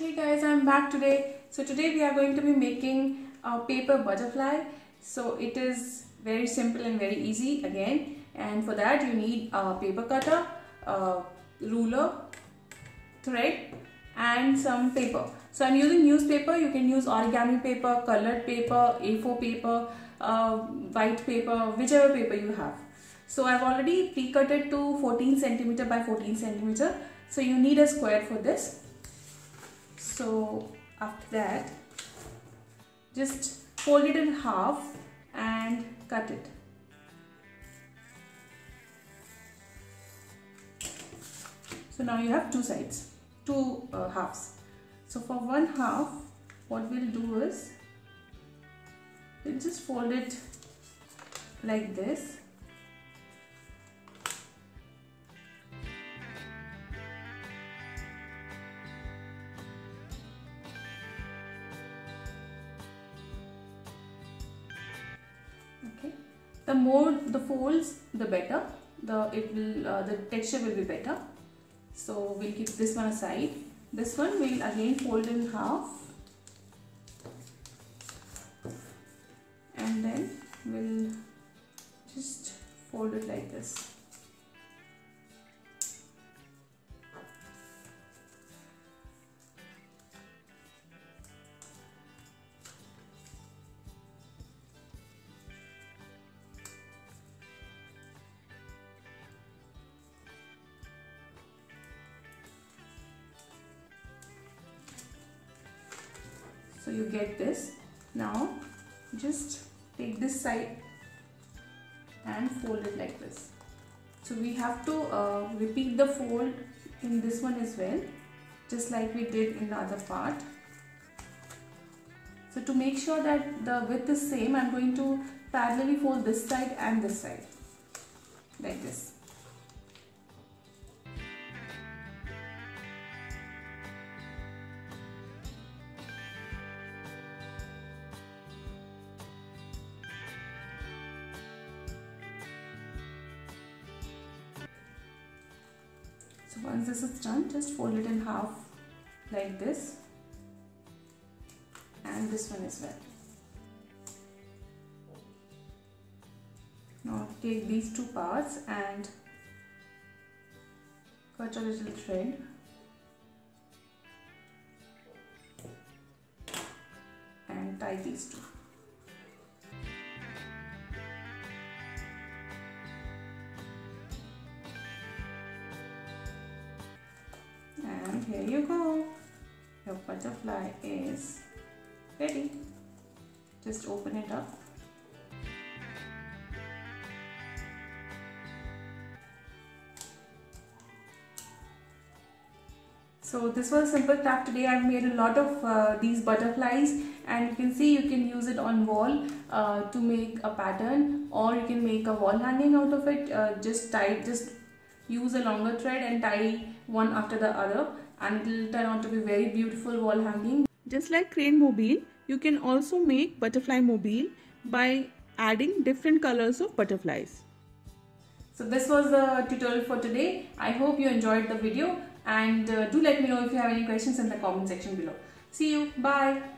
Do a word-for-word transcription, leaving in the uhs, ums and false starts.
Hey guys, I'm back today. So today we are going to be making a paper butterfly. So it is very simple and very easy again, and for that you need a paper cutter, a ruler, thread and some paper. So I'm using newspaper. You can use origami paper, colored paper, A four paper, uh, white paper, whichever paper you have. So I've already pre-cut it to fourteen centimeter by fourteen centimeter. So you need a square for this. So after that, just fold it in half and cut it. So now you have two sides, two uh, halves. So for one half, what we'll do is, we'll just fold it like this. Okay. The more the folds, the better. The it will uh, the texture will be better. So we'll keep this one aside. This one we'll again fold in half, and then we'll just fold it like this. So you get this. Now just take this side and fold it like this. So we have to uh, repeat the fold in this one as well, just like we did in the other part. So to make sure that the width is same, I'm going to parallelly fold this side and this side like this. So once this is done, just fold it in half like this, and this one as well. Now take these two parts and cut a little thread. And tie these two. And here you go, your butterfly is ready. Just open it up. So this was a simple craft today. I've made a lot of uh, these butterflies, and you can see you can use it on wall uh, to make a pattern, or you can make a wall hanging out of it. Uh, just tie, just use a longer thread and tie one after the other, and it will turn out to be very beautiful wall hanging. Just like crane mobile, you can also make butterfly mobile by adding different colors of butterflies. So this was the tutorial for today. I hope you enjoyed the video, and uh, do let me know if you have any questions in the comment section below. See you, bye.